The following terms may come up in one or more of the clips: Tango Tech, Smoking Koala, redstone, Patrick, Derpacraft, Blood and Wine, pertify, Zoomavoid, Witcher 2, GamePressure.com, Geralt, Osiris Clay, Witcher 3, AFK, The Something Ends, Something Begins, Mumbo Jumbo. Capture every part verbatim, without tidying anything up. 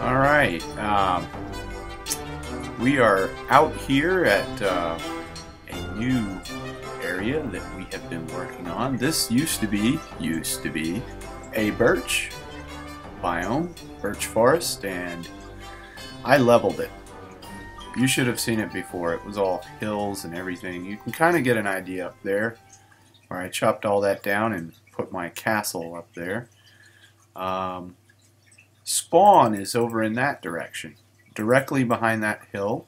Alright, um, we are out here at uh, a new area that we have been working on. This used to be, used to be, a birch biome, birch forest, and I leveled it. You should have seen it before. It was all hills and everything. You can kind of get an idea up there, where I chopped all that down and put my castle up there. Um, spawn is over in that direction, directly behind that hill,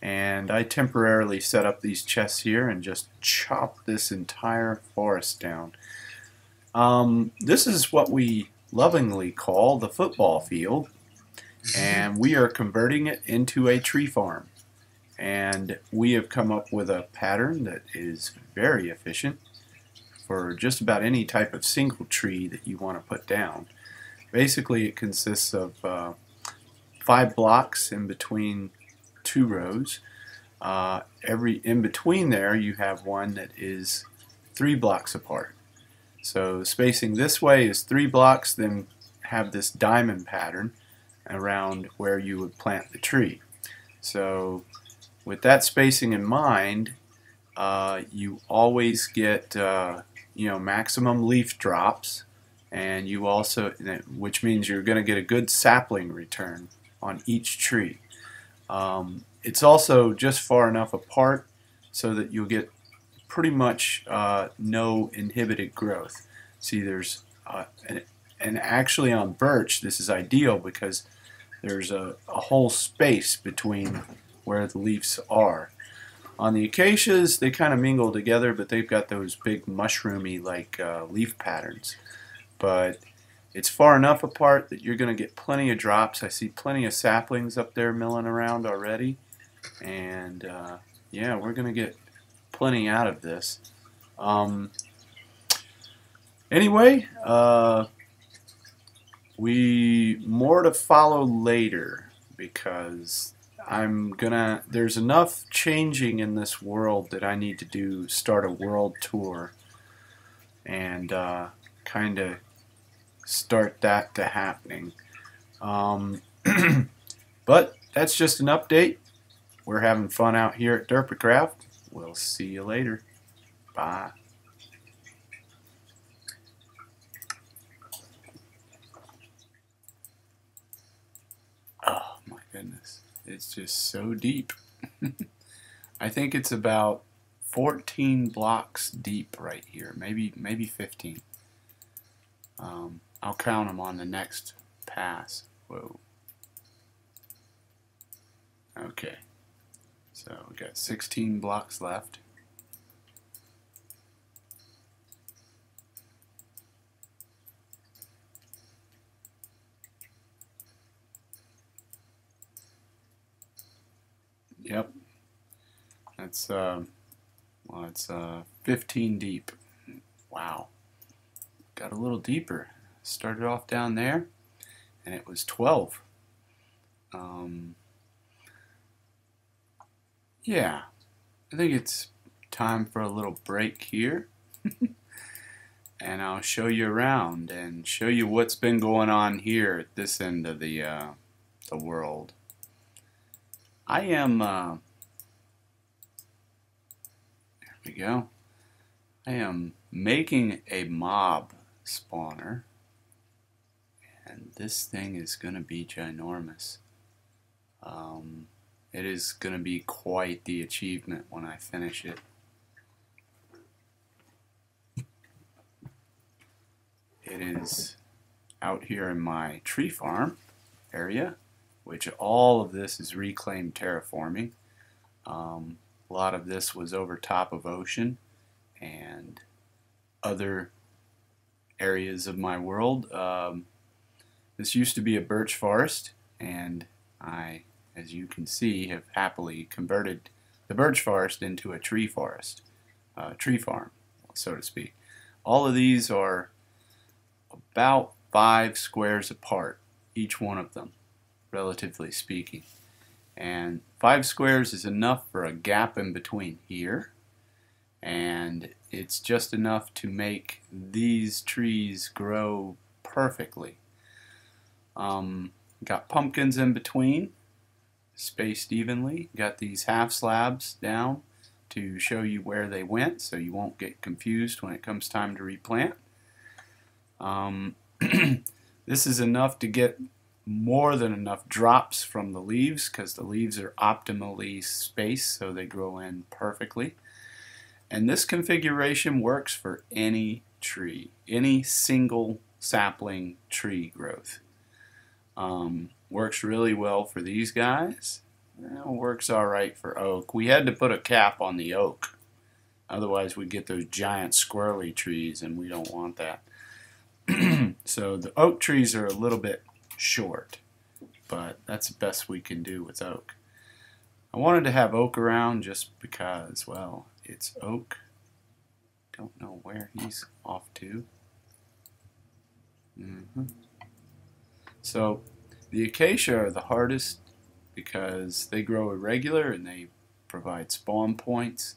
and I temporarily set up these chests here and just chopped this entire forest down. Um, this is what we lovingly call the football field, and we are converting it into a tree farm, and we have come up with a pattern that is very efficient for just about any type of single tree that you want to put down. Basically, it consists of uh, five blocks in between two rows. Uh, every in between there you have one that is three blocks apart. So spacing this way is three blocks, then have this diamond pattern around where you would plant the tree. So with that spacing in mind, uh, you always get uh, you know, maximum leaf drops, and you also, which means you're going to get a good sapling return on each tree. Um, it's also just far enough apart so that you'll get pretty much uh, no inhibited growth. See, there's uh, and, and actually on birch this is ideal because there's a, a whole space between where the leaves are. On the acacias they kind of mingle together, but they've got those big mushroomy like uh, leaf patterns. But it's far enough apart that you're going to get plenty of drops. I see plenty of saplings up there milling around already. And uh, yeah, we're going to get plenty out of this. Um, anyway, uh, we more to follow later, because I'm going to, there's enough changing in this world that I need to do, start a world tour. And uh, kind of start that to happening. Um, but that's just an update. We're having fun out here at Derpacraft. We'll see you later. Bye. Oh my goodness. It's just so deep. I think it's about fourteen blocks deep right here. Maybe, maybe fifteen. Um, I'll count them on the next pass. Whoa. Okay. So we got sixteen blocks left. Yep. That's uh, well, it's uh, fifteen deep. Wow. Got a little deeper. Started off down there and it was twelve. Um, yeah, I think it's time for a little break here and I'll show you around and show you what's been going on here at this end of the, uh, the world. I am uh, there we go. I am making a mob spawner, and this thing is going to be ginormous. Um, it is going to be quite the achievement when I finish it. It is out here in my tree farm area, which all of this is reclaimed terraforming. Um, a lot of this was over top of ocean and other areas of my world. Um, this used to be a birch forest, and I, as you can see, have happily converted the birch forest into a tree forest, uh, tree farm, so to speak. All of these are about five squares apart, each one of them, relatively speaking. And five squares is enough for a gap in between here, and it's just enough to make these trees grow perfectly. Um, Got pumpkins in between, spaced evenly. Got these half slabs down to show you where they went so you won't get confused when it comes time to replant. Um, this is enough to get more than enough drops from the leaves because the leaves are optimally spaced so they grow in perfectly. And this configuration works for any tree, any single sapling tree growth. Um, works really well for these guys. Well, works alright for oak. We had to put a cap on the oak, otherwise we'd get those giant squirrely trees and we don't want that. So the oak trees are a little bit short, but that's the best we can do with oak. I wanted to have oak around just because, well, it's oak. Don't know where he's off to. Mm-hmm. So the acacia are the hardest because they grow irregular and they provide spawn points.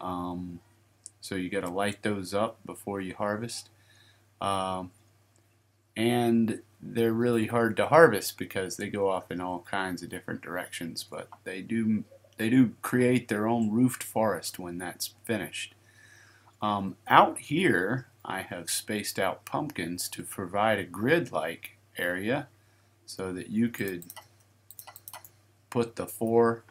Um, so you got to light those up before you harvest. Um, and they're really hard to harvest because they go off in all kinds of different directions, but they do they do create their own roofed forest when that's finished. Um, out here I have spaced out pumpkins to provide a grid-like area so that you could put the four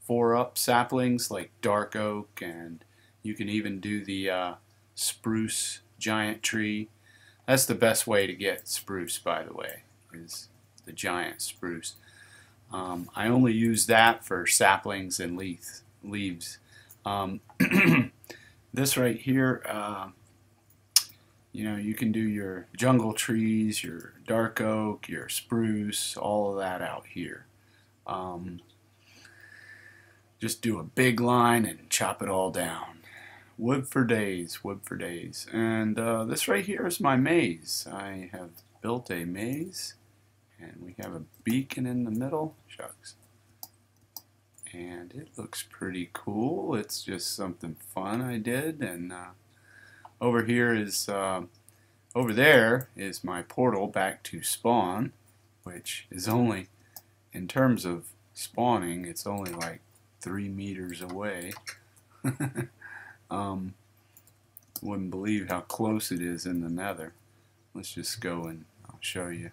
four up saplings like dark oak, and you can even do the uh, spruce giant tree. That's the best way to get spruce, by the way, is the giant spruce. Um, I only use that for saplings and leaf, leaves. Um, this right here, uh, you know, you can do your jungle trees, your dark oak, your spruce, all of that out here. Um, just do a big line and chop it all down. Wood for days, wood for days. And uh, this right here is my maze. I have built a maze, and we have a beacon in the middle. Shucks. And it looks pretty cool. It's just something fun I did. And uh, over here is, uh, over there is my portal back to spawn, which is only, in terms of spawning, it's only like three meters away. Um, wouldn't believe how close it is in the nether. Let's just go and I'll show you.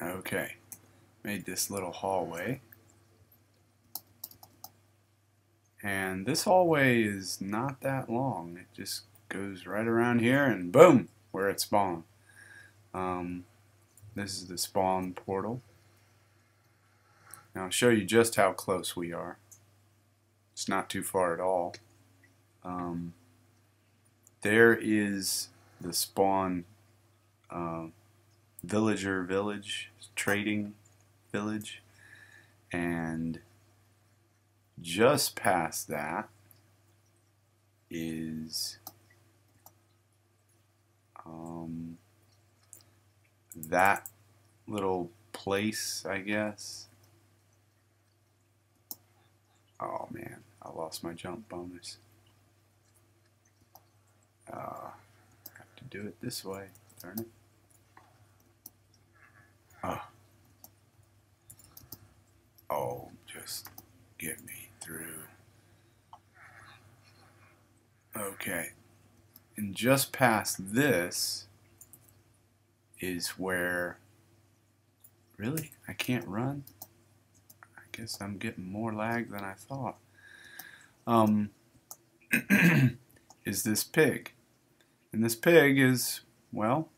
Okay, made this little hallway. And this hallway is not that long. It just goes right around here and boom, we're at spawn. Um, this is the spawn portal. Now I'll show you just how close we are. It's not too far at all. Um, there is the spawn uh, villager village, trading village, and just past that is um, that little place, I guess. Oh man, I lost my jump bonus. Uh, I have to do it this way, darn it. Oh. Oh, just get me through. Okay, and just past this is where, really? I can't run? Guess I'm getting more lag than I thought. Um, is this pig? And this pig is, well,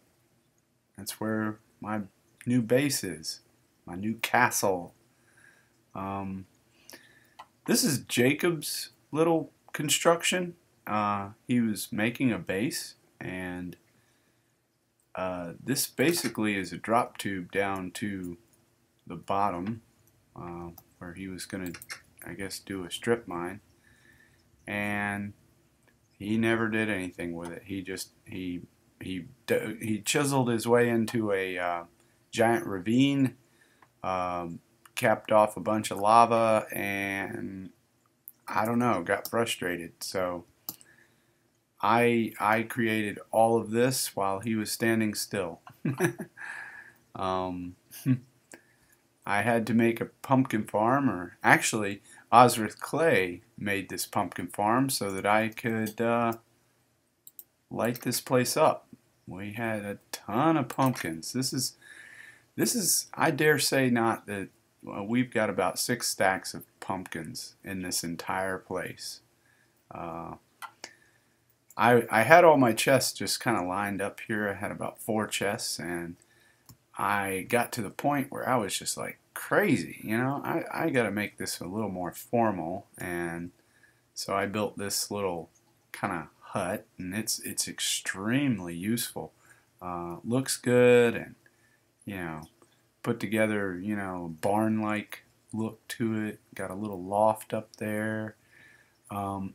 that's where my new base is, my new castle. Um, this is Jacob's little construction. Uh, he was making a base, and uh, this basically is a drop tube down to the bottom. Uh, where he was going to, I guess, do a strip mine, and he never did anything with it. He just, he, he, he chiseled his way into a uh, giant ravine, um, capped off a bunch of lava, and I don't know, got frustrated. So I I created all of this while he was standing still. um, I had to make a pumpkin farm, or actually Osiris Clay made this pumpkin farm so that I could uh, light this place up. We had a ton of pumpkins. This is this is I dare say not that well, we've got about six stacks of pumpkins in this entire place. Uh, I, I had all my chests just kind of lined up here. I had about four chests, and I got to the point where I was just like crazy, you know, I, I got to make this a little more formal, and so I built this little kind of hut, and it's it's extremely useful. Uh, looks good, and, you know, put together, you know, barn-like look to it. Got a little loft up there. Um,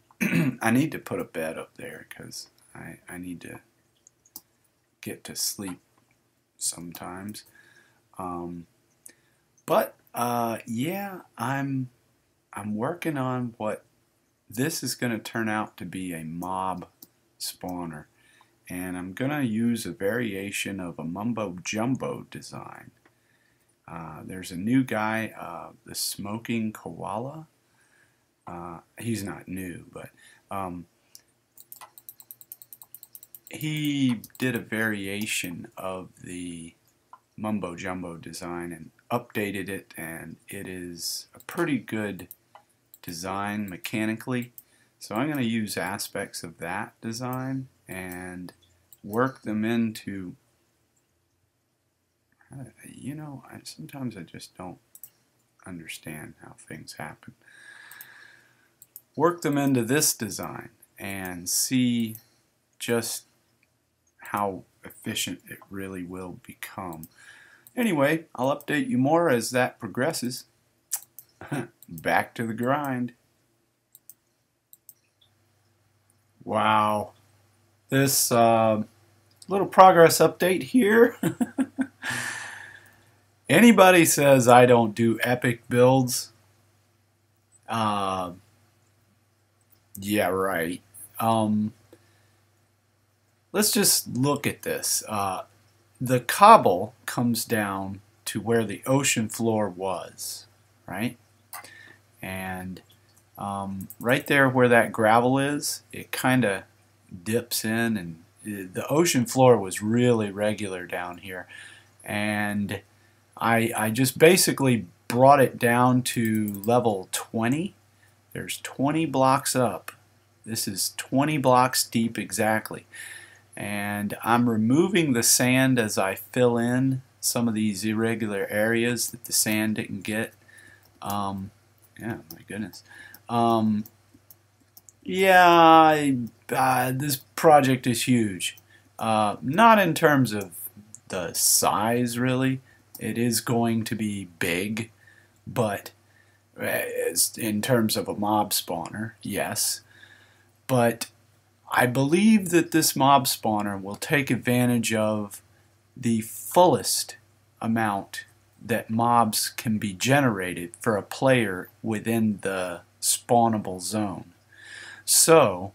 I need to put a bed up there because I, I need to get to sleep sometimes. Um, but uh, yeah, I'm I'm working on what this is going to turn out to be, a mob spawner, and I'm going to use a variation of a Mumbo Jumbo design. Uh, there's a new guy, uh, the Smoking Koala. Uh, he's not new, but um, he did a variation of the Mumbo Jumbo design and updated it, and it is a pretty good design mechanically. So I'm going to use aspects of that design and work them into, you know, I, sometimes I just don't understand how things happen. Work them into this design and see just how efficient it really will become. Anyway, I'll update you more as that progresses. Back to the grind. Wow. This uh, little progress update here. Anybody says I don't do epic builds? Uh, Yeah, right. Um, let's just look at this. Uh, the cobble comes down to where the ocean floor was, right? And um, right there where that gravel is, it kind of dips in, and it, the ocean floor was really regular down here. And I, I just basically brought it down to level twenty. There's twenty blocks up. This is twenty blocks deep exactly. And I'm removing the sand as I fill in some of these irregular areas that the sand didn't get. Um, yeah, my goodness. Um, yeah, I, uh, this project is huge. Uh, not in terms of the size, really. It is going to be big, but in terms of a mob spawner, yes. But I believe that this mob spawner will take advantage of the fullest amount that mobs can be generated for a player within the spawnable zone. So,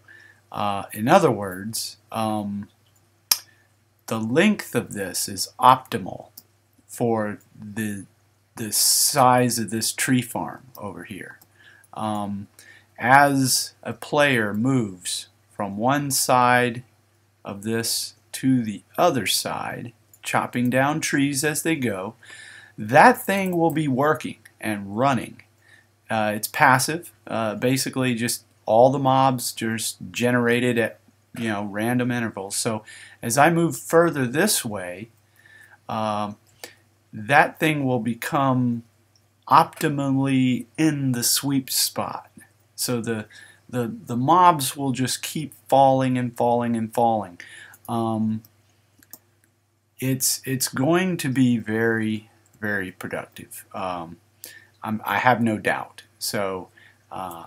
uh, in other words, um, the length of this is optimal for the the size of this tree farm over here. Um, as a player moves from one side of this to the other side, chopping down trees as they go, that thing will be working and running. Uh, it's passive, uh, basically just all the mobs just generated at, you know, random intervals. So as I move further this way, um, that thing will become optimally in the sweep spot. So the the the mobs will just keep falling and falling and falling. Um, it's it's going to be very, very productive. Um, I'm, I have no doubt. So uh,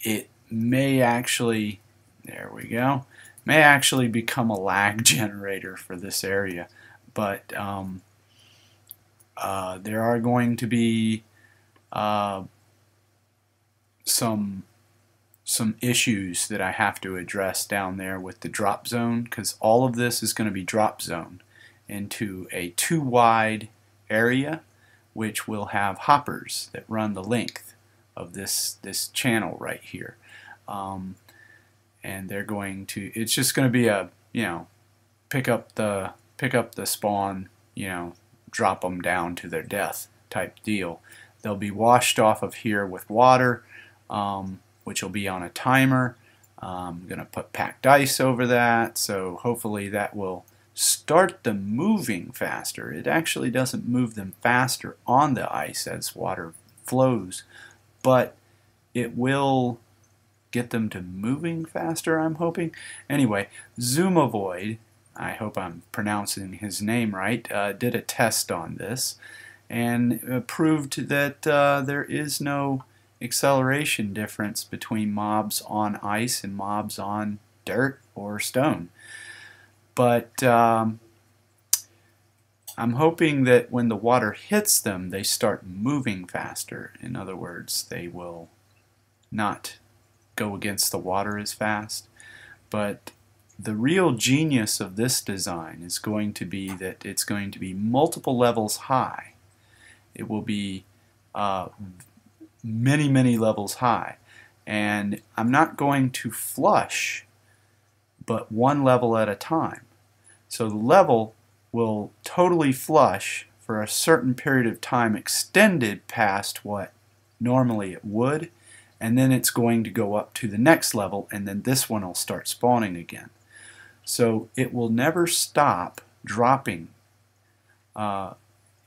it may actually, there we go, may actually become a lag generator for this area. But um, uh, there are going to be uh, some some issues that I have to address down there with the drop zone, because all of this is going to be drop zone into a too wide area, which will have hoppers that run the length of this this channel right here, um, and they're going to. It's just going to be a you know pick up the pick up the spawn, you know, drop them down to their death type deal. They'll be washed off of here with water. Um, which will be on a timer. Um, I'm going to put packed ice over that, so hopefully that will start them moving faster. It actually doesn't move them faster on the ice as water flows, but it will get them to moving faster, I'm hoping. Anyway, Zoomavoid, I hope I'm pronouncing his name right, uh, did a test on this and proved that uh, there is no acceleration difference between mobs on ice and mobs on dirt or stone. But um, I'm hoping that when the water hits them, they start moving faster. In other words, they will not go against the water as fast. But the real genius of this design is going to be that it's going to be multiple levels high. It will be uh, many, many levels high. And I'm not going to flush, but one level at a time. So the level will totally flush for a certain period of time extended past what normally it would, and then it's going to go up to the next level, and then this one will start spawning again. So it will never stop dropping. Uh,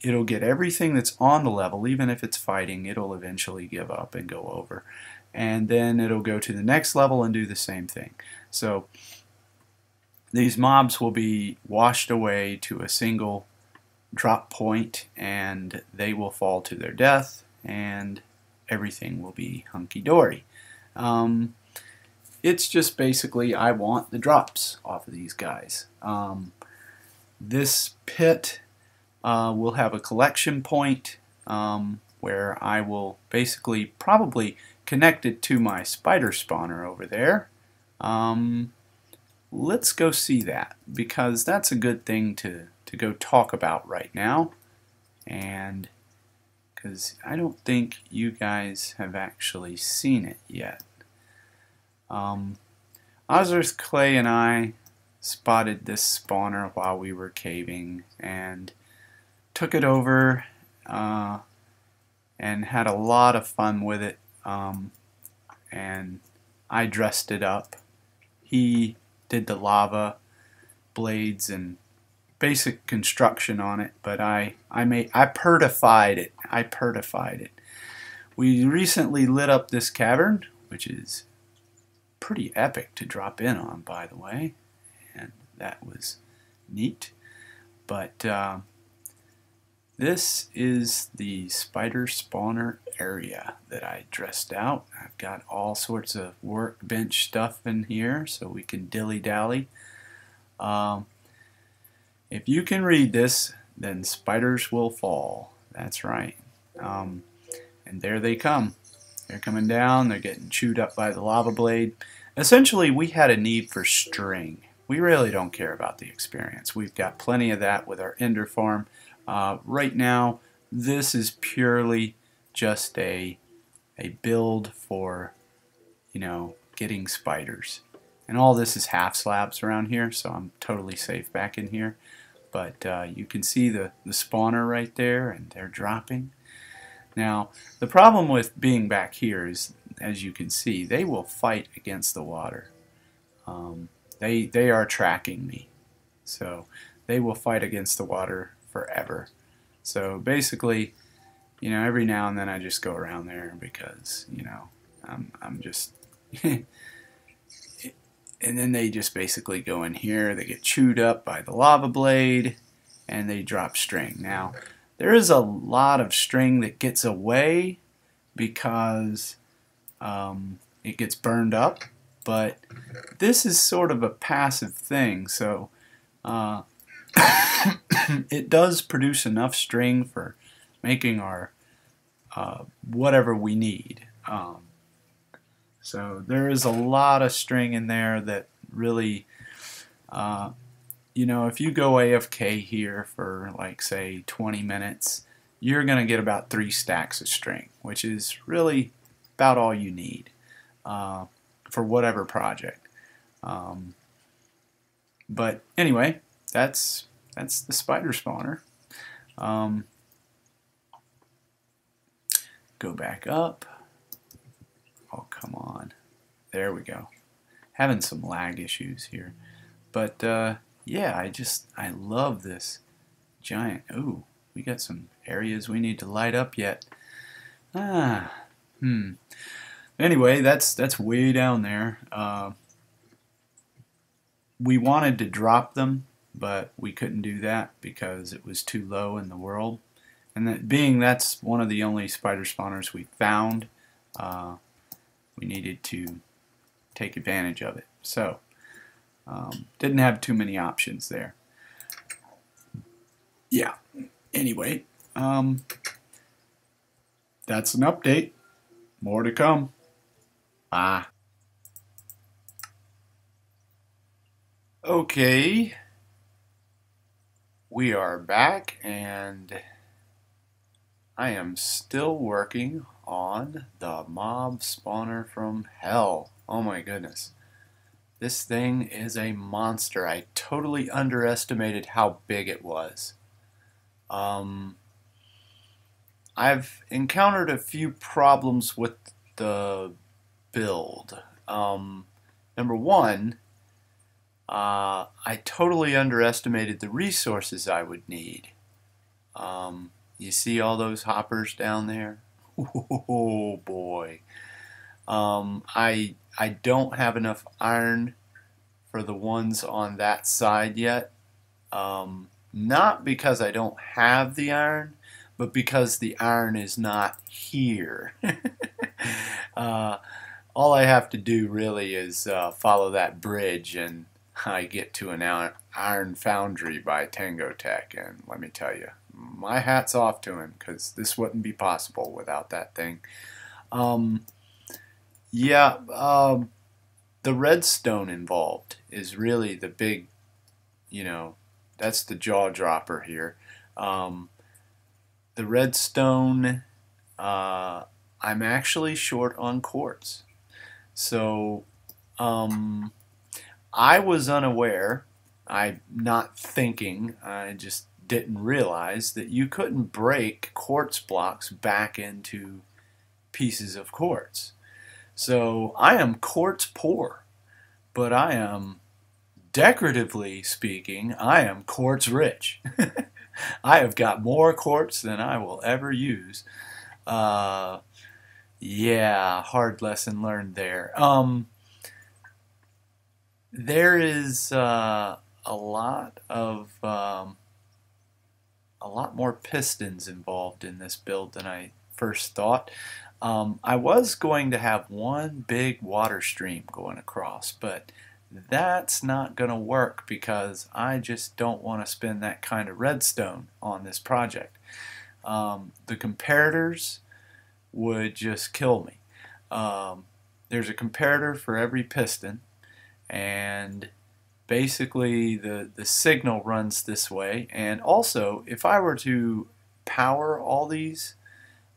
It'll get everything that's on the level, even if it's fighting, it'll eventually give up and go over. And then it'll go to the next level and do the same thing. So these mobs will be washed away to a single drop point, and they will fall to their death, and everything will be hunky-dory. Um, it's just basically, I want the drops off of these guys. Um, this pit... Uh, we'll have a collection point um, where I will basically probably connect it to my spider spawner over there. Um, let's go see that, because that's a good thing to, to go talk about right now. And because I don't think you guys have actually seen it yet. Um, Osiris Clay and I spotted this spawner while we were caving, and took it over uh, and had a lot of fun with it, um, and I dressed it up. He did the lava blades and basic construction on it, but I I made I pertified it. I pertified it. We recently lit up this cavern, which is pretty epic to drop in on, by the way, and that was neat. But uh, this is the spider spawner area that I dressed out. I've got all sorts of workbench stuff in here, so we can dilly-dally. Um, if you can read this, then spiders will fall. That's right. Um, and there they come. They're coming down. They're getting chewed up by the lava blade. Essentially, we had a need for string. We really don't care about the experience. We've got plenty of that with our ender farm. Uh, right now, this is purely just a a build for, you know, getting spiders. And all this is half slabs around here, so I'm totally safe back in here. But uh, you can see the, the spawner right there, and they're dropping. Now, the problem with being back here is, as you can see, they will fight against the water. Um, they, they are tracking me. So they will fight against the water forever. So basically, you know, every now and then I just go around there because, you know, I'm, I'm just... and then they just basically go in here, they get chewed up by the lava blade, and they drop string. Now, there is a lot of string that gets away because um, it gets burned up, but this is sort of a passive thing, so... Uh, it does produce enough string for making our uh, whatever we need. Um, So there is a lot of string in there that really, uh, you know, if you go A F K here for like say twenty minutes, you're going to get about three stacks of string, which is really about all you need uh, for whatever project. Um, but anyway, that's that's the spider spawner. Um, go back up. Oh, come on. There we go. Having some lag issues here. But, uh, yeah, I just, I love this giant. Ooh, we got some areas we need to light up yet. Ah, hmm. Anyway, that's, that's way down there. Uh, we wanted to drop them, but we couldn't do that because it was too low in the world. And that being that's one of the only spider spawners we found, uh, we needed to take advantage of it. So, um, didn't have too many options there. Yeah, anyway, um, that's an update. More to come. Bye. Okay, we are back, and I am still working on the mob spawner from hell. Oh my goodness. This thing is a monster. I totally underestimated how big it was. Um, I've encountered a few problems with the build. Um, number one, uh, I totally underestimated the resources I would need. Um, You see all those hoppers down there? Oh boy. Um, I, I don't have enough iron for the ones on that side yet. Um, not because I don't have the iron, but because the iron is not here. uh, all I have to do really is uh, follow that bridge, and I get to an iron foundry by Tango Tech, and let me tell you, my hat's off to him, because this wouldn't be possible without that thing. Um, yeah, um, the redstone involved is really the big, you know, that's the jaw dropper here. Um, the redstone, uh, I'm actually short on quartz. So, um, I was unaware, I'm not thinking, I just didn't realize that you couldn't break quartz blocks back into pieces of quartz. So I am quartz poor, but I am, decoratively speaking, I am quartz rich. I have got more quartz than I will ever use. Uh, yeah, hard lesson learned there. Um, there is uh, a lot of um, a lot more pistons involved in this build than I first thought. Um, I was going to have one big water stream going across, but that's not going to work because I just don't want to spend that kind of redstone on this project. Um, the comparators would just kill me. Um, there's a comparator for every piston, and basically the, the signal runs this way. And also, if I were to power all these,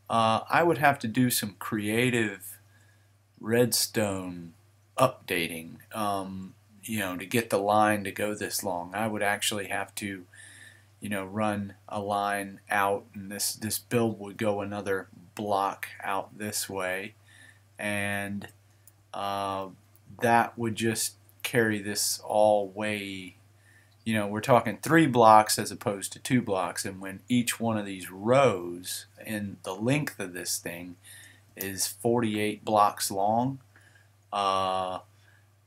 uh, I would have to do some creative redstone updating, um, you know, to get the line to go this long. I would actually have to, you know, run a line out, and this, this build would go another block out this way. And uh, that would just carry this all way, you know, we're talking three blocks as opposed to two blocks, and when each one of these rows in the length of this thing is forty-eight blocks long, uh,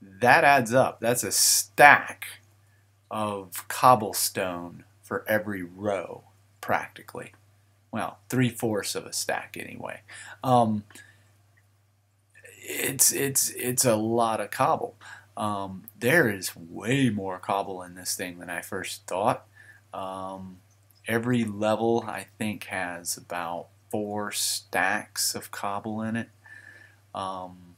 that adds up. That's a stack of cobblestone for every row, practically. Well, three-fourths of a stack anyway. Um, it's, it's, it's a lot of cobble. Um, there is way more cobble in this thing than I first thought. Um, every level, I think, has about four stacks of cobble in it. Um,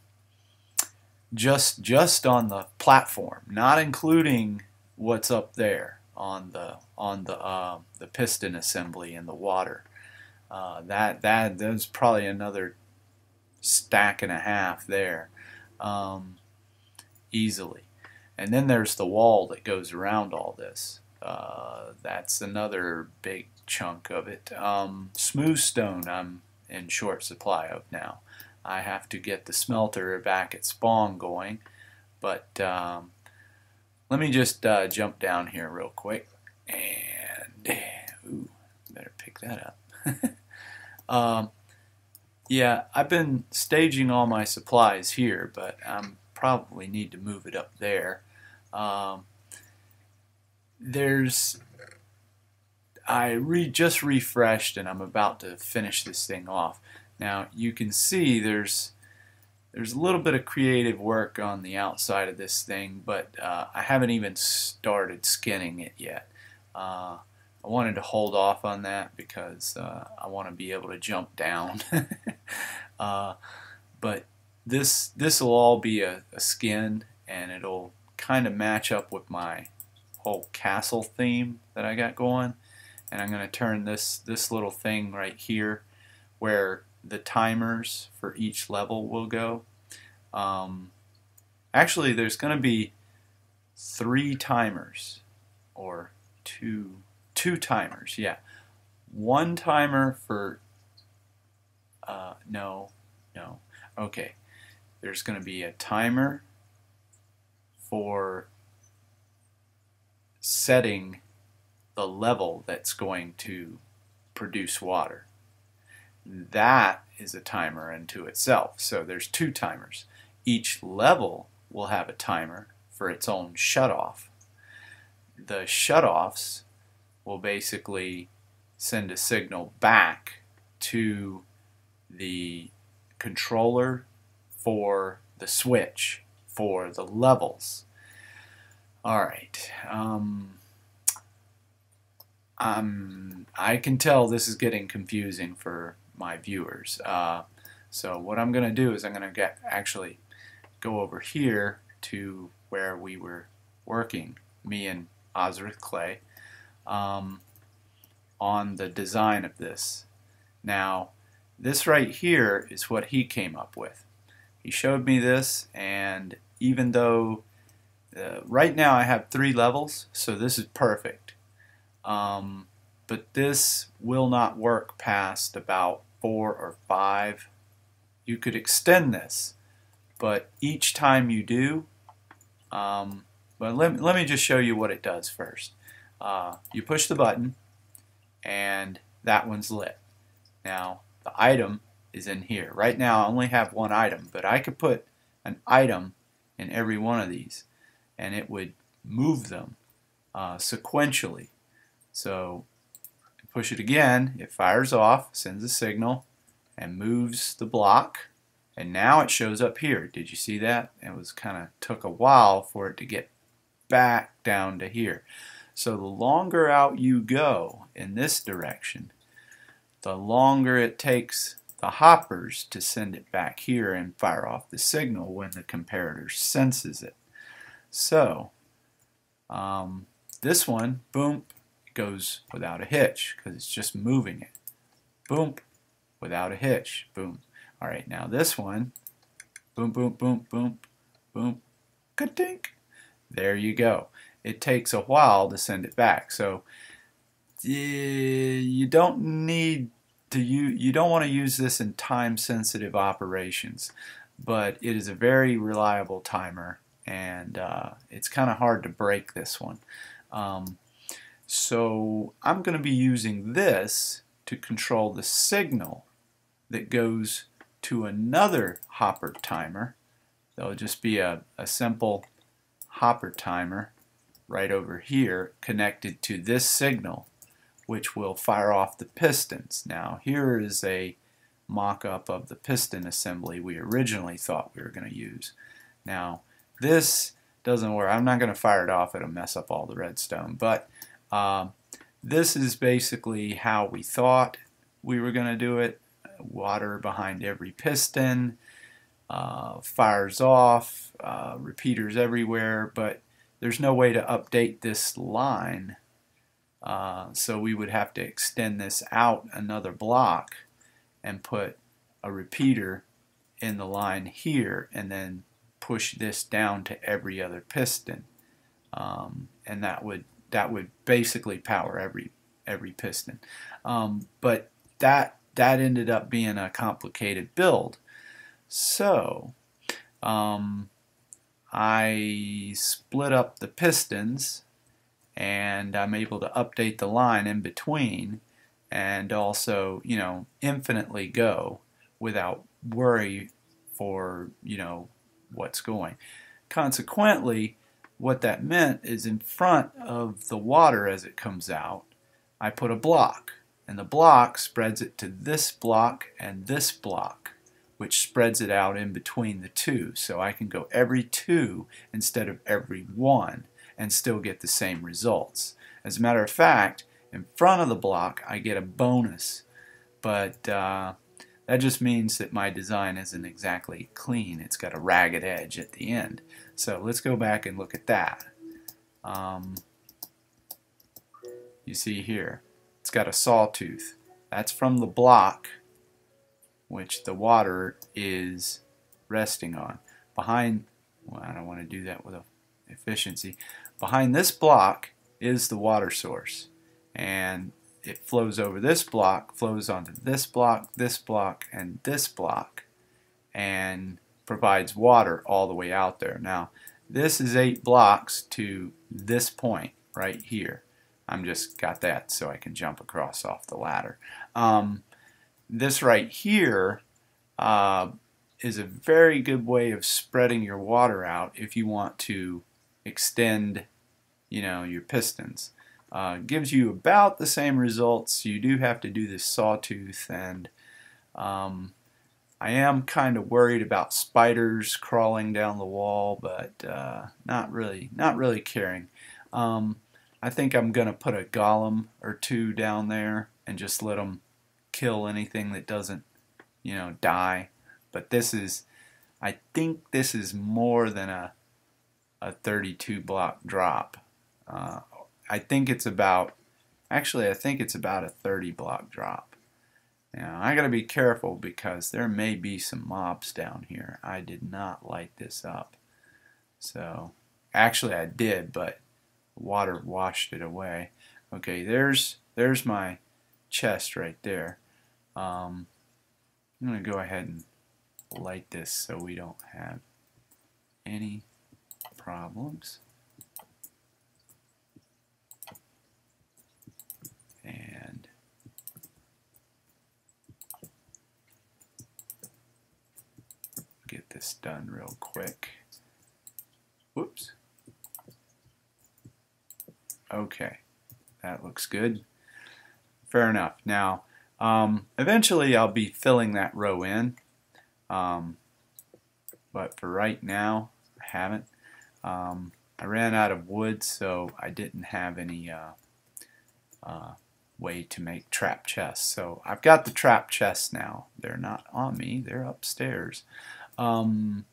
just just on the platform, not including what's up there on the on the uh, the piston assembly in the water. Uh, that that there's probably another stack and a half there, um, easily. And then there's the wall that goes around all this. Uh, that's another big chunk of it. Um, smooth stone I'm in short supply of now. I have to get the smelter back at spawn going, but um, let me just uh, jump down here real quick and ooh, better pick that up. um, yeah, I've been staging all my supplies here, but I probably need to move it up there. Um, there's I re just refreshed and I'm about to finish this thing off. Now you can see there's there's a little bit of creative work on the outside of this thing, but uh, I haven't even started skinning it yet. Uh, I wanted to hold off on that because uh, I want to be able to jump down. uh, but this this will all be a, a skin, and it'll kind of match up with my whole castle theme that I got going. And I'm going to turn this this little thing right here where the timers for each level will go. Um, actually, there's going to be three timers, or two two timers. Yeah, one timer for. Uh, no, no. Okay, there's going to be a timer for setting the level that's going to produce water. That is a timer unto itself. So there's two timers. Each level will have a timer for its own shutoff. The shutoffs will basically send a signal back to the controller for the switch for the levels. All right. Um, Um, I can tell this is getting confusing for my viewers. Uh, so what I'm going to do is I'm going to get actually go over here to where we were working, me and Osiris Clay, um, on the design of this. Now, this right here is what he came up with. He showed me this, and even though uh, right now I have three levels, so this is perfect. Um, but this will not work past about four or five. You could extend this, but each time you do, um, but let, let me just show you what it does first. Uh, you push the button, and that one's lit. Now, the item is in here. Right now, I only have one item, but I could put an item in every one of these, and it would move them uh, sequentially. So push it again, it fires off, sends a signal, and moves the block. And now it shows up here. Did you see that? It was kind of took a while for it to get back down to here. So the longer out you go in this direction, the longer it takes the hoppers to send it back here and fire off the signal when the comparator senses it. So um, this one, boom, goes without a hitch because it's just moving it. Boom, without a hitch. Boom. All right, now this one. Boom, boom, boom, boom, boom. Ka-tink. There you go. It takes a while to send it back. So you don't need to use, you don't want to use this in time-sensitive operations, but it is a very reliable timer, and uh, it's kind of hard to break this one. Um, So I'm going to be using this to control the signal that goes to another hopper timer. That'll just be a, a simple hopper timer right over here connected to this signal, which will fire off the pistons. Now here is a mock-up of the piston assembly we originally thought we were going to use. Now this doesn't work. I'm not going to fire it off. It'll mess up all the redstone, but Um, this is basically how we thought we were going to do it. Water behind every piston, uh, fires off, uh, repeaters everywhere, but there's no way to update this line. Uh, so we would have to extend this out another block and put a repeater in the line here and then push this down to every other piston. Um, and that would that would basically power every every piston. Um, but that that ended up being a complicated build. So um, I split up the pistons, and I'm able to update the line in between and also, you know, infinitely go without worry for, you know, what's going. Consequently, what that meant is in front of the water as it comes out, I put a block, and the block spreads it to this block and this block, which spreads it out in between the two. So I can go every two instead of every one and still get the same results. As a matter of fact, in front of the block I get a bonus, but uh, that just means that my design isn't exactly clean. It's got a ragged edge at the end. So let's go back and look at that. Um, you see here, it's got a sawtooth. That's from the block which the water is resting on. Behind, well, I don't want to do that with a efficiency. Behind this block is the water source, and it flows over this block, flows onto this block, this block, and this block, and provides water all the way out there. Now this is eight blocks to this point right here. I'm just got that so I can jump across off the ladder. Um, this right here uh, is a very good way of spreading your water out if you want to extend, you know, your pistons. Uh, gives you about the same results. You do have to do this sawtooth, and um, I am kind of worried about spiders crawling down the wall, but uh, not really, not really caring. Um, I think I'm gonna put a golem or two down there and just let them kill anything that doesn't, you know, die. But this is, I think this is more than a a thirty-two block drop. Uh, I think it's about, actually I think it's about a thirty block drop. Now I gotta be careful because there may be some mobs down here. I did not light this up. So actually I did, but water washed it away. Okay, there's there's my chest right there. Um, I'm gonna go ahead and light this so we don't have any problems. And get this done real quick. Whoops. Okay, that looks good. Fair enough. Now, um, eventually I'll be filling that row in, um, but for right now, I haven't. Um, I ran out of wood, so I didn't have any uh, uh, way to make trap chests. So I've got the trap chests now. They're not on me, they're upstairs. Um,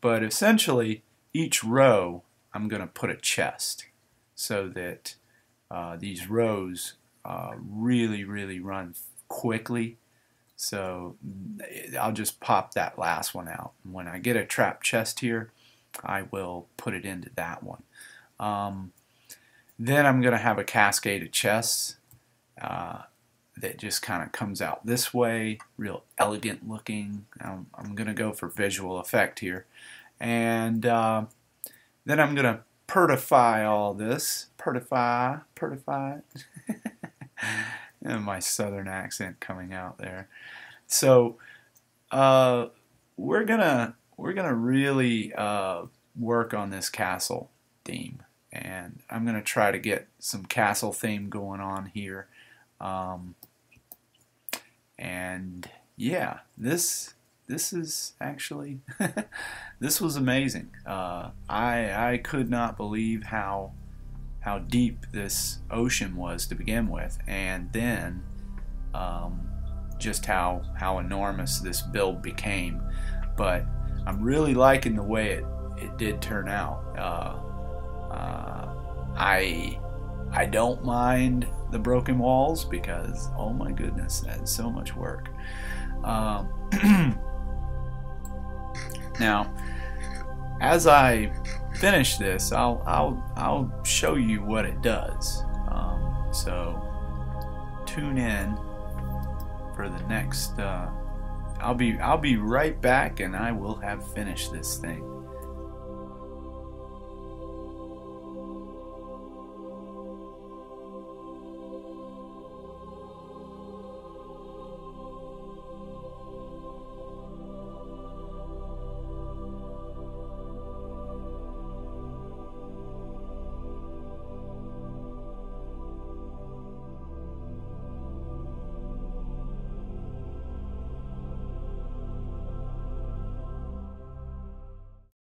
but essentially, each row I'm going to put a chest so that uh, these rows uh, really, really run quickly. So I'll just pop that last one out. When I get a trap chest here, I will put it into that one. Um, then I'm going to have a cascade of chests uh, that just kind of comes out this way, real elegant looking. I'm, I'm going to go for visual effect here. And uh, then I'm going to pertify all this. Pertify, pertify. And my southern accent coming out there. So uh, we're going to We're going to really uh, work on this castle theme, and I'm going to try to get some castle theme going on here. Um, and yeah, this this is actually this was amazing. Uh, I I could not believe how how deep this ocean was to begin with, and then um, just how how enormous this build became. but I'm really liking the way it, it did turn out. Uh, uh, I I don't mind the broken walls because, oh my goodness, that is so much work. Um, now, as I finish this, I'll I'll I'll show you what it does. Um, so tune in for the next. Uh, I'll be I'll be right back, and I will have finished this thing.